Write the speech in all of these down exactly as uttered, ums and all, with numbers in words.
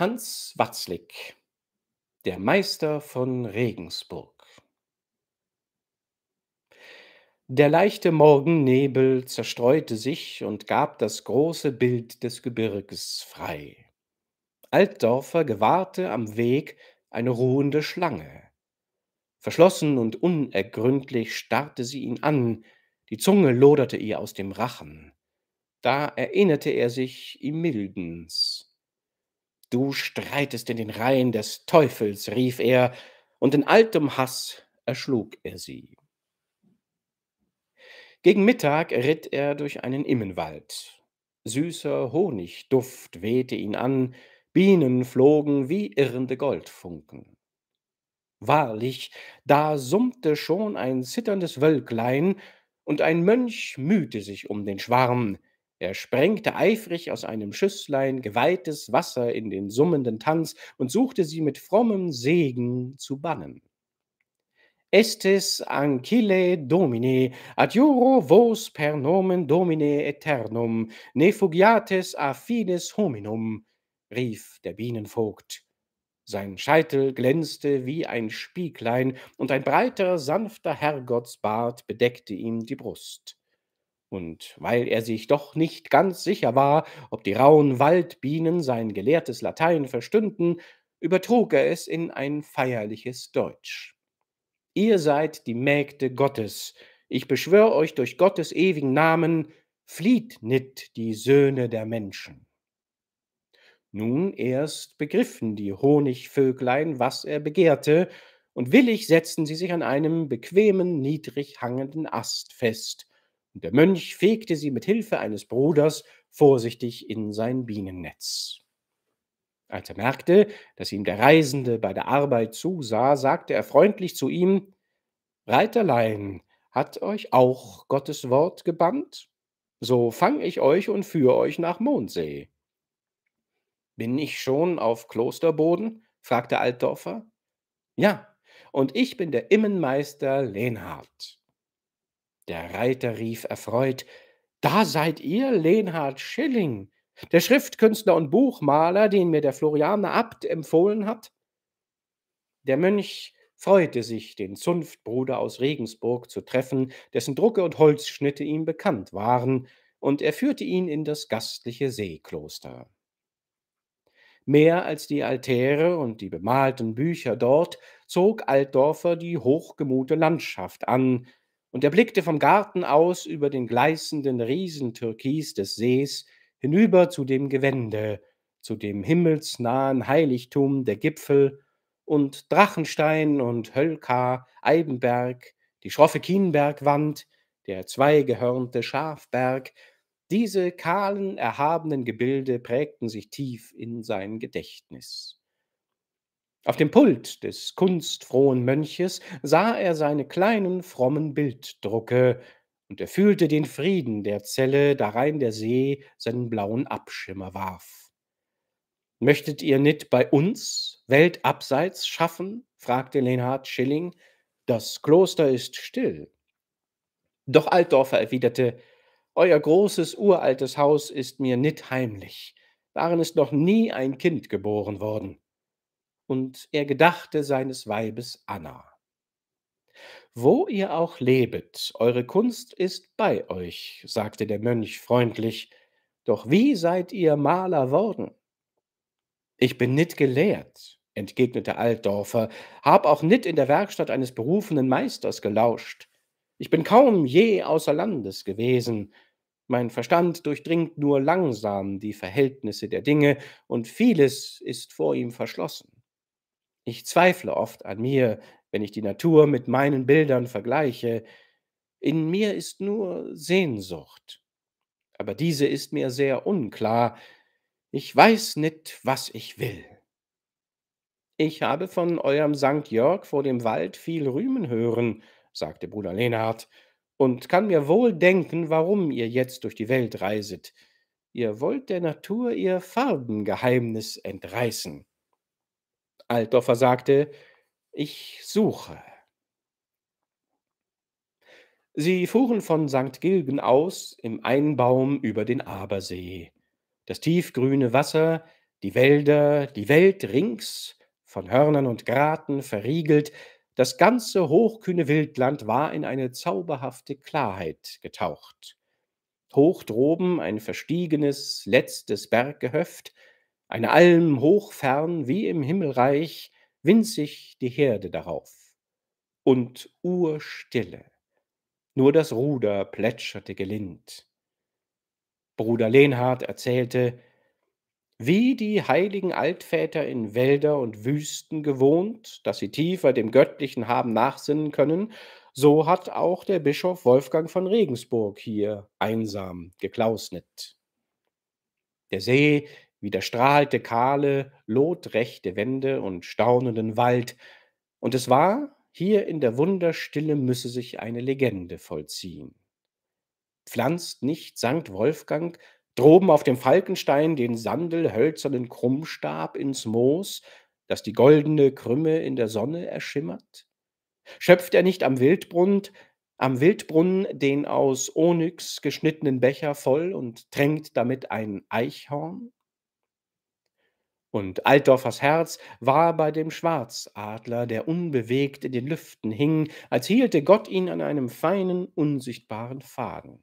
Hans Watzlik, der Meister von Regensburg. Der leichte Morgennebel zerstreute sich und gab das große Bild des Gebirges frei. Altdorfer gewahrte am Weg eine ruhende Schlange. Verschlossen und unergründlich starrte sie ihn an, die Zunge loderte ihr aus dem Rachen. Da erinnerte er sich Imildens. »Du streitest in den Reihen des Teufels«, rief er, und in altem Hass erschlug er sie. Gegen Mittag ritt er durch einen Immenwald. Süßer Honigduft wehte ihn an, Bienen flogen wie irrende Goldfunken. Wahrlich, da summte schon ein zitterndes Wölklein, und ein Mönch mühte sich um den Schwarm. Er sprengte eifrig aus einem Schüsslein geweihtes Wasser in den summenden Tanz und suchte sie mit frommem Segen zu bannen. Estes ancille domine, adiuro vos per nomen domine aeternum, ne fugiates a fines hominum, rief der Bienenvogt. Sein Scheitel glänzte wie ein Spieglein, und ein breiter, sanfter Herrgottsbart bedeckte ihm die Brust. Und weil er sich doch nicht ganz sicher war, ob die rauen Waldbienen sein gelehrtes Latein verstünden, übertrug er es in ein feierliches Deutsch. »Ihr seid die Mägde Gottes. Ich beschwör euch durch Gottes ewigen Namen, flieht nit die Söhne der Menschen.« Nun erst begriffen die Honigvöglein, was er begehrte, und willig setzten sie sich an einem bequemen, niedrig hangenden Ast fest, und der Mönch fegte sie mit Hilfe eines Bruders vorsichtig in sein Bienennetz. Als er merkte, dass ihm der Reisende bei der Arbeit zusah, sagte er freundlich zu ihm: »Reiterlein, hat euch auch Gottes Wort gebannt? So fang ich euch und führe euch nach Mondsee.« »Bin ich schon auf Klosterboden?« fragte Altdorfer. »Ja, und ich bin der Immenmeister Leonhard.« Der Reiter rief erfreut: »Da seid ihr, Leonhard Schilling, der Schriftkünstler und Buchmaler, den mir der Florianer Abt empfohlen hat?« Der Mönch freute sich, den Zunftbruder aus Regensburg zu treffen, dessen Drucke und Holzschnitte ihm bekannt waren, und er führte ihn in das gastliche Seekloster. Mehr als die Altäre und die bemalten Bücher dort zog Altdorfer die hochgemute Landschaft an, und er blickte vom Garten aus über den gleißenden Riesentürkis des Sees hinüber zu dem Gewände, zu dem himmelsnahen Heiligtum der Gipfel und Drachenstein und Hölka, Eibenberg, die schroffe Kienbergwand, der zweigehörnte Schafberg. Diese kahlen, erhabenen Gebilde prägten sich tief in sein Gedächtnis. Auf dem Pult des kunstfrohen Mönches sah er seine kleinen, frommen Bilddrucke, und er fühlte den Frieden der Zelle, darein der See seinen blauen Abschimmer warf. »Möchtet ihr nit bei uns weltabseits schaffen?« fragte Leonhard Schilling. »Das Kloster ist still.« Doch Altdorfer erwiderte: »Euer großes, uraltes Haus ist mir nit heimlich. Darin ist noch nie ein Kind geboren worden.« Und er gedachte seines Weibes Anna. »Wo ihr auch lebet, eure Kunst ist bei euch«, sagte der Mönch freundlich. »Doch wie seid ihr Maler worden?« »Ich bin nit gelehrt«, entgegnete Altdorfer, »hab auch nit in der Werkstatt eines berufenen Meisters gelauscht. Ich bin kaum je außer Landes gewesen. Mein Verstand durchdringt nur langsam die Verhältnisse der Dinge, und vieles ist vor ihm verschlossen. Ich zweifle oft an mir, wenn ich die Natur mit meinen Bildern vergleiche. In mir ist nur Sehnsucht, aber diese ist mir sehr unklar. Ich weiß nicht, was ich will. Ich habe von eurem Sankt Jörg vor dem Wald viel rühmen hören«, sagte Bruder Leonhard, »und kann mir wohl denken, warum ihr jetzt durch die Welt reiset. Ihr wollt der Natur ihr Farbengeheimnis entreißen.« Altdorfer sagte: »Ich suche.« Sie fuhren von Sankt Gilgen aus im Einbaum über den Abersee. Das tiefgrüne Wasser die Wälder, die Welt rings, von Hörnern und Graten verriegelt, das ganze hochkühne Wildland war in eine zauberhafte Klarheit getaucht. Hoch droben ein verstiegenes, letztes Berggehöft, eine Alm hochfern wie im Himmelreich, winzig die Herde darauf. Und Urstille, nur das Ruder plätscherte gelind. Bruder Leonhard erzählte, wie die heiligen Altväter in Wälder und Wüsten gewohnt, dass sie tiefer dem Göttlichen haben nachsinnen können, so hat auch der Bischof Wolfgang von Regensburg hier einsam geklausnet. Der See widerstrahlte kahle, lotrechte Wände und staunenden Wald, und es war, hier in der Wunderstille müsse sich eine Legende vollziehen. Pflanzt nicht Sankt Wolfgang droben auf dem Falkenstein den sandelhölzernen Krummstab ins Moos, dass die goldene Krümme in der Sonne erschimmert? Schöpft er nicht am Wildbrunnen, am Wildbrunnen den aus Onyx geschnittenen Becher voll und tränkt damit ein Eichhorn? Und Altdorfers Herz war bei dem Schwarzadler, der unbewegt in den Lüften hing, als hielte Gott ihn an einem feinen, unsichtbaren Faden.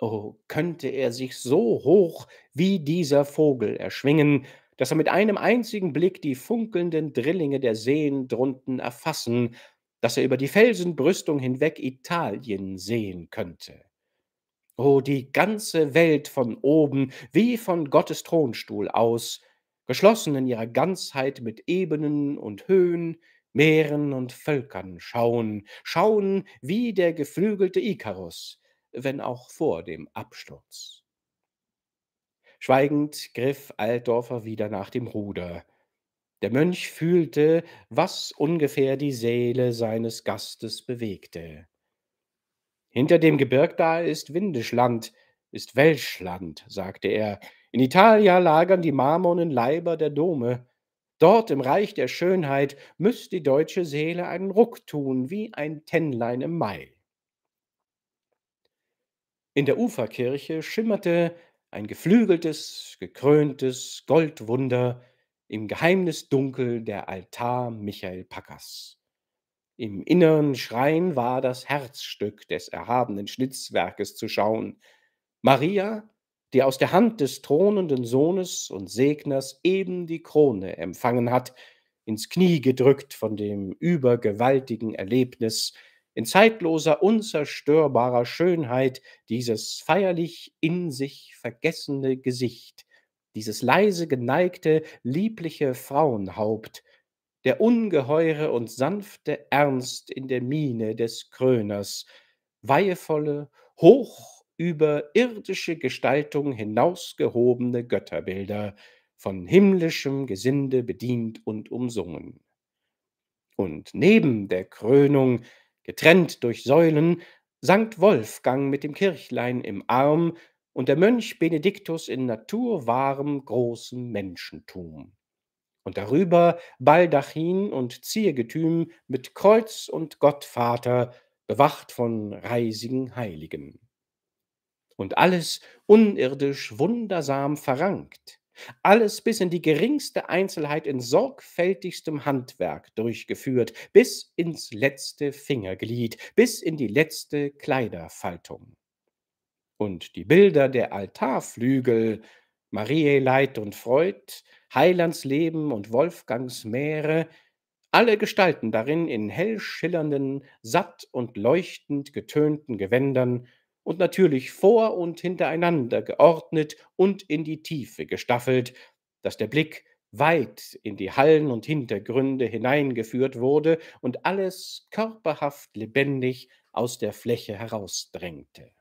Oh, könnte er sich so hoch wie dieser Vogel erschwingen, dass er mit einem einzigen Blick die funkelnden Drillinge der Seen drunten erfassen, dass er über die Felsenbrüstung hinweg Italien sehen könnte. Oh, die ganze Welt von oben, wie von Gottes Thronstuhl aus, geschlossen in ihrer Ganzheit mit Ebenen und Höhen, Meeren und Völkern schauen, schauen wie der geflügelte Ikarus, wenn auch vor dem Absturz. Schweigend griff Altdorfer wieder nach dem Ruder. Der Mönch fühlte, was ungefähr die Seele seines Gastes bewegte. »Hinter dem Gebirg da ist Windischland, ist Welschland«, sagte er. »In Italia lagern die marmornen Leiber der Dome. Dort im Reich der Schönheit müsst die deutsche Seele einen Ruck tun, wie ein Tännlein im Mai.« In der Uferkirche schimmerte ein geflügeltes, gekröntes Goldwunder im Geheimnisdunkel der Altar Michael Pachers. Im inneren Schrein war das Herzstück des erhabenen Schnitzwerkes zu schauen. Maria, die aus der Hand des thronenden Sohnes und Segners eben die Krone empfangen hat, ins Knie gedrückt von dem übergewaltigen Erlebnis, in zeitloser, unzerstörbarer Schönheit dieses feierlich in sich vergessene Gesicht, dieses leise geneigte, liebliche Frauenhaupt, der ungeheure und sanfte Ernst in der Miene des Kröners, weihevolle, hoch über irdische Gestaltung hinausgehobene Götterbilder, von himmlischem Gesinde bedient und umsungen. Und neben der Krönung, getrennt durch Säulen, Sankt Wolfgang mit dem Kirchlein im Arm und der Mönch Benediktus in naturwahrem großem Menschentum. Und darüber Baldachin und Ziergetüm mit Kreuz und Gottvater, bewacht von reisigen Heiligen. Und alles unirdisch wundersam verrankt, alles bis in die geringste Einzelheit in sorgfältigstem Handwerk durchgeführt, bis ins letzte Fingerglied, bis in die letzte Kleiderfaltung. Und die Bilder der Altarflügel, Mariä Leid und Freud, Heilandsleben und Wolfgangs Märe, alle Gestalten darin in hell schillernden, satt und leuchtend getönten Gewändern, und natürlich vor und hintereinander geordnet und in die Tiefe gestaffelt, dass der Blick weit in die Hallen und Hintergründe hineingeführt wurde und alles körperhaft lebendig aus der Fläche herausdrängte.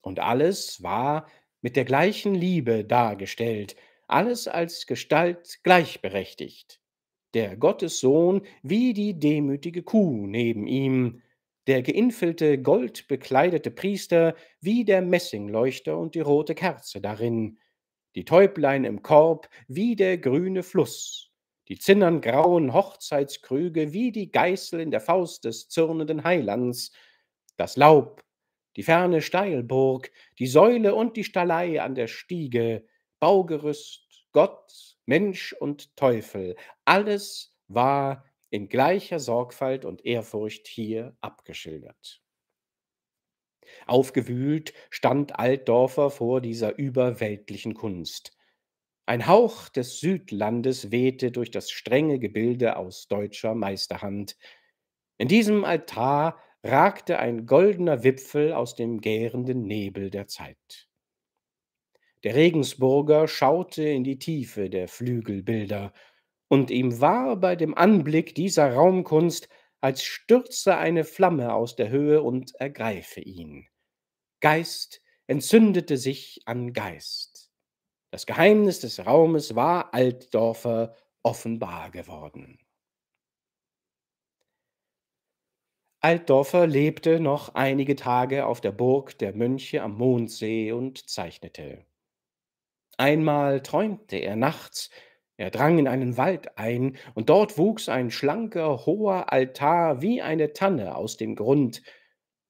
Und alles war mit der gleichen Liebe dargestellt, alles als Gestalt gleichberechtigt. Der Gottessohn wie die demütige Kuh neben ihm, der geinfelte, goldbekleidete Priester wie der Messingleuchter und die rote Kerze darin, die Täublein im Korb wie der grüne Fluss, die zinnerngrauen Hochzeitskrüge wie die Geißel in der Faust des zürnenden Heilands, das Laub, die ferne Steilburg, die Säule und die Stallei an der Stiege, Baugerüst, Gott, Mensch und Teufel, alles war in gleicher Sorgfalt und Ehrfurcht hier abgeschildert. Aufgewühlt stand Altdorfer vor dieser überweltlichen Kunst. Ein Hauch des Südlandes wehte durch das strenge Gebilde aus deutscher Meisterhand. In diesem Altar ragte ein goldener Wipfel aus dem gärenden Nebel der Zeit. Der Regensburger schaute in die Tiefe der Flügelbilder, und ihm war bei dem Anblick dieser Raumkunst, als stürze eine Flamme aus der Höhe und ergreife ihn. Geist entzündete sich an Geist. Das Geheimnis des Raumes war Altdorfer offenbar geworden. Altdorfer lebte noch einige Tage auf der Burg der Mönche am Mondsee und zeichnete. Einmal träumte er nachts. Er drang in einen Wald ein, und dort wuchs ein schlanker, hoher Altar wie eine Tanne aus dem Grund.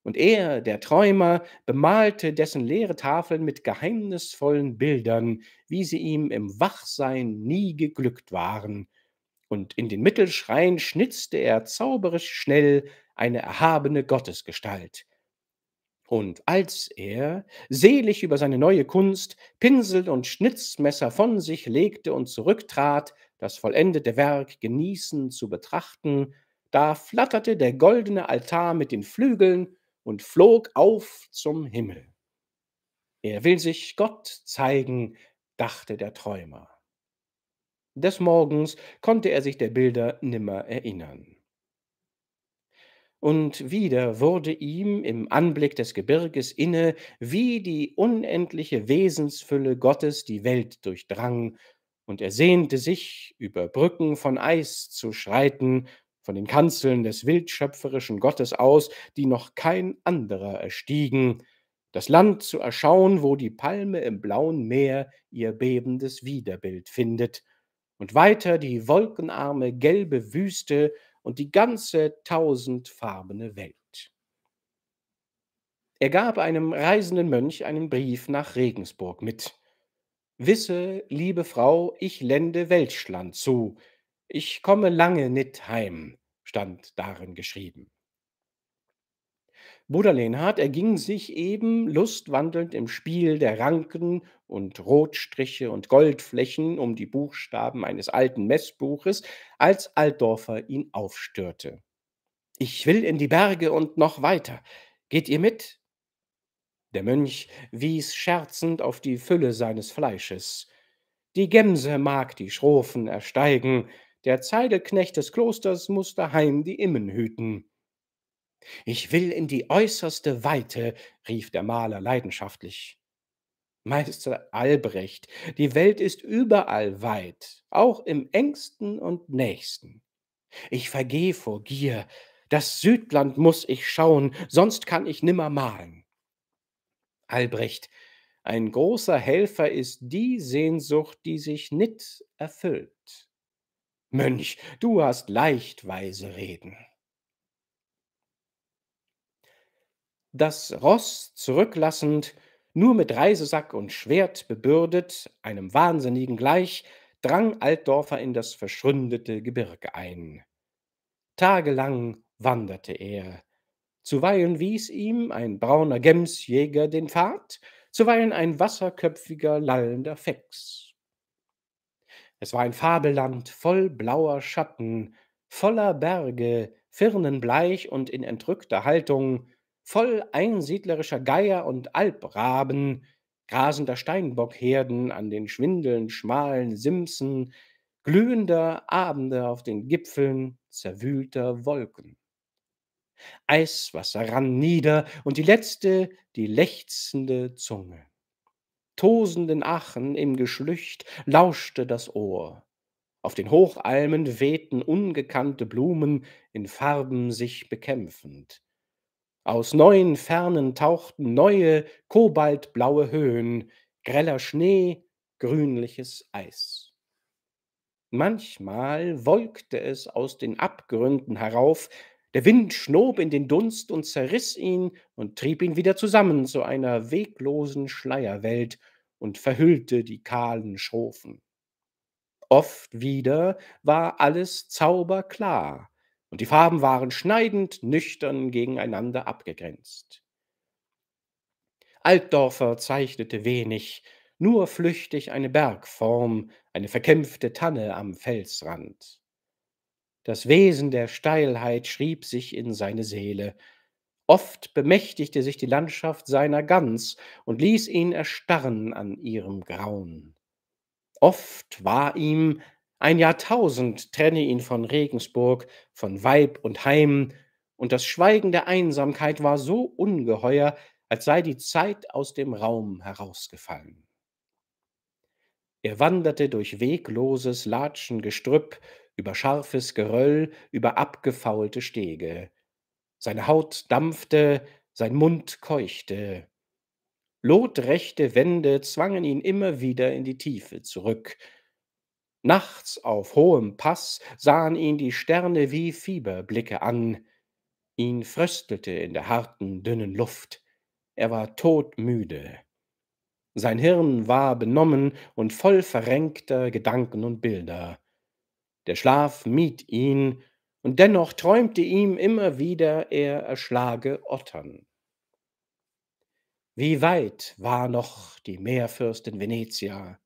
Und er, der Träumer, bemalte dessen leere Tafeln mit geheimnisvollen Bildern, wie sie ihm im Wachsein nie geglückt waren. Und in den Mittelschrein schnitzte er zauberisch schnell eine erhabene Gottesgestalt. Und als er, selig über seine neue Kunst, Pinsel und Schnitzmesser von sich legte und zurücktrat, das vollendete Werk genießend zu betrachten, da flatterte der goldene Altar mit den Flügeln und flog auf zum Himmel. Er will sich Gott zeigen, dachte der Träumer. Des Morgens konnte er sich der Bilder nimmer erinnern. Und wieder wurde ihm im Anblick des Gebirges inne, wie die unendliche Wesensfülle Gottes die Welt durchdrang, und er sehnte sich, über Brücken von Eis zu schreiten, von den Kanzeln des wildschöpferischen Gottes aus, die noch kein anderer erstiegen, das Land zu erschauen, wo die Palme im blauen Meer ihr bebendes Widerbild findet, und weiter die wolkenarme gelbe Wüste und die ganze tausendfarbene Welt. Er gab einem reisenden Mönch einen Brief nach Regensburg mit. »Wisse, liebe Frau, ich lende Welschland zu. Ich komme lange nit heim«, stand darin geschrieben. Bruder Leonhard erging sich eben lustwandelnd im Spiel der Ranken und Rotstriche und Goldflächen um die Buchstaben eines alten Messbuches, als Altdorfer ihn aufstörte. »Ich will in die Berge und noch weiter. Geht ihr mit?« Der Mönch wies scherzend auf die Fülle seines Fleisches. »Die Gemse mag die Schrofen ersteigen, der Zeidelknecht des Klosters muß daheim die Immen hüten.« »Ich will in die äußerste Weite«, rief der Maler leidenschaftlich. »Meister Albrecht, die Welt ist überall weit, auch im engsten und nächsten. Ich vergeh vor Gier, das Südland muß ich schauen, sonst kann ich nimmer malen.« Albrecht, ein großer Helfer ist die Sehnsucht, die sich nit erfüllt. »Mönch, du hast leicht weise Reden.« Das Ross zurücklassend, nur mit Reisesack und Schwert bebürdet, einem Wahnsinnigen gleich, drang Altdorfer in das verschründete Gebirge ein. Tagelang wanderte er. Zuweilen wies ihm ein brauner Gemsjäger den Pfad, zuweilen ein wasserköpfiger, lallender Fechs. Es war ein Fabelland voll blauer Schatten, voller Berge, firnenbleich und in entrückter Haltung, voll einsiedlerischer Geier und Albraben, grasender Steinbockherden an den schwindelnd schmalen Simsen, glühender Abende auf den Gipfeln zerwühlter Wolken. Eiswasser rann nieder und die letzte, die lechzende Zunge. Tosenden Achen im Geschlücht lauschte das Ohr. Auf den Hochalmen wehten ungekannte Blumen, in Farben sich bekämpfend. Aus neuen Fernen tauchten neue, kobaltblaue Höhen, greller Schnee, grünliches Eis. Manchmal wolkte es aus den Abgründen herauf, der Wind schnob in den Dunst und zerriss ihn und trieb ihn wieder zusammen zu einer weglosen Schleierwelt und verhüllte die kahlen Schrofen. Oft wieder war alles zauberklar und die Farben waren schneidend nüchtern gegeneinander abgegrenzt. Altdorfer zeichnete wenig, nur flüchtig eine Bergform, eine verkämpfte Tanne am Felsrand. Das Wesen der Steilheit schrieb sich in seine Seele. Oft bemächtigte sich die Landschaft seiner ganz und ließ ihn erstarren an ihrem Grauen. Oft war ihm, ein Jahrtausend trenne ihn von Regensburg, von Weib und Heim, und das Schweigen der Einsamkeit war so ungeheuer, als sei die Zeit aus dem Raum herausgefallen. Er wanderte durch wegloses Latschengestrüpp, über scharfes Geröll, über abgefaulte Stege. Seine Haut dampfte, sein Mund keuchte. Lotrechte Wände zwangen ihn immer wieder in die Tiefe zurück. Nachts auf hohem Pass sahen ihn die Sterne wie Fieberblicke an. Ihn fröstelte in der harten, dünnen Luft. Er war todmüde. Sein Hirn war benommen und voll verrenkter Gedanken und Bilder. Der Schlaf mied ihn, und dennoch träumte ihm immer wieder, er erschlage Ottern. Wie weit war noch die Meerfürstin Venezia?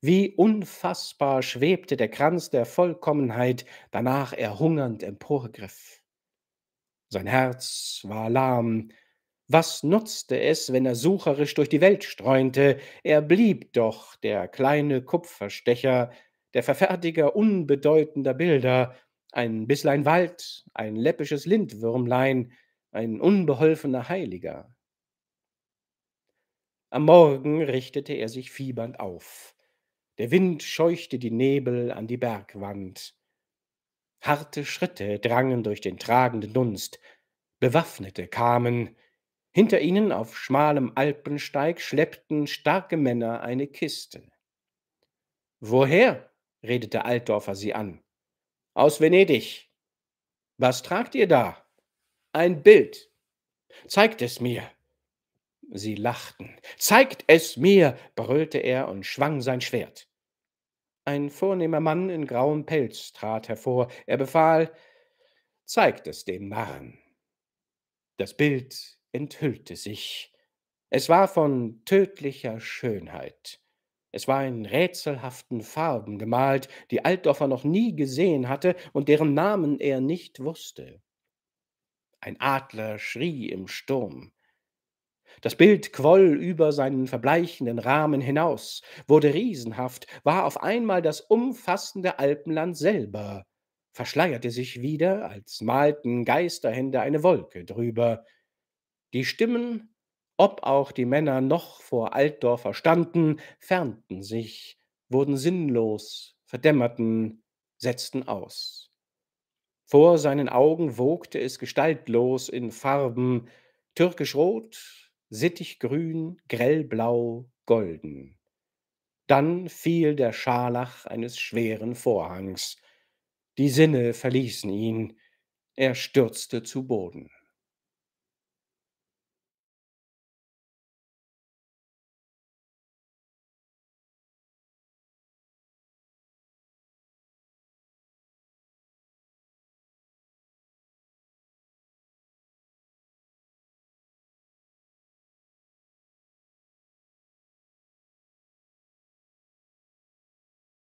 Wie unfassbar schwebte der Kranz der Vollkommenheit, danach er hungernd emporgriff. Sein Herz war lahm. Was nutzte es, wenn er sucherisch durch die Welt streunte? Er blieb doch der kleine Kupferstecher, der Verfertiger unbedeutender Bilder, ein Bisslein Wald, ein läppisches Lindwürmlein, ein unbeholfener Heiliger. Am Morgen richtete er sich fiebernd auf. Der Wind scheuchte die Nebel an die Bergwand. Harte Schritte drangen durch den tragenden Dunst. Bewaffnete kamen. Hinter ihnen auf schmalem Alpensteig schleppten starke Männer eine Kiste. »Woher?« redete Altdorfer sie an. »Aus Venedig.« »Was tragt ihr da?« »Ein Bild.« »Zeigt es mir.« Sie lachten. »Zeigt es mir!« brüllte er und schwang sein Schwert. Ein vornehmer Mann in grauem Pelz trat hervor. Er befahl, »Zeigt es dem Narren!« Das Bild enthüllte sich. Es war von tödlicher Schönheit. Es war in rätselhaften Farben gemalt, die Altdorfer noch nie gesehen hatte und deren Namen er nicht wusste. Ein Adler schrie im Sturm. Das Bild quoll über seinen verbleichenden Rahmen hinaus, wurde riesenhaft, war auf einmal das umfassende Alpenland selber, verschleierte sich wieder, als malten Geisterhände eine Wolke drüber. Die Stimmen, ob auch die Männer noch vor Altdorfer standen, fernten sich, wurden sinnlos, verdämmerten, setzten aus. Vor seinen Augen wogte es gestaltlos in Farben, türkischrot, sittiggrün, grellblau, golden. Dann fiel der Scharlach eines schweren Vorhangs. Die Sinne verließen ihn. Er stürzte zu Boden.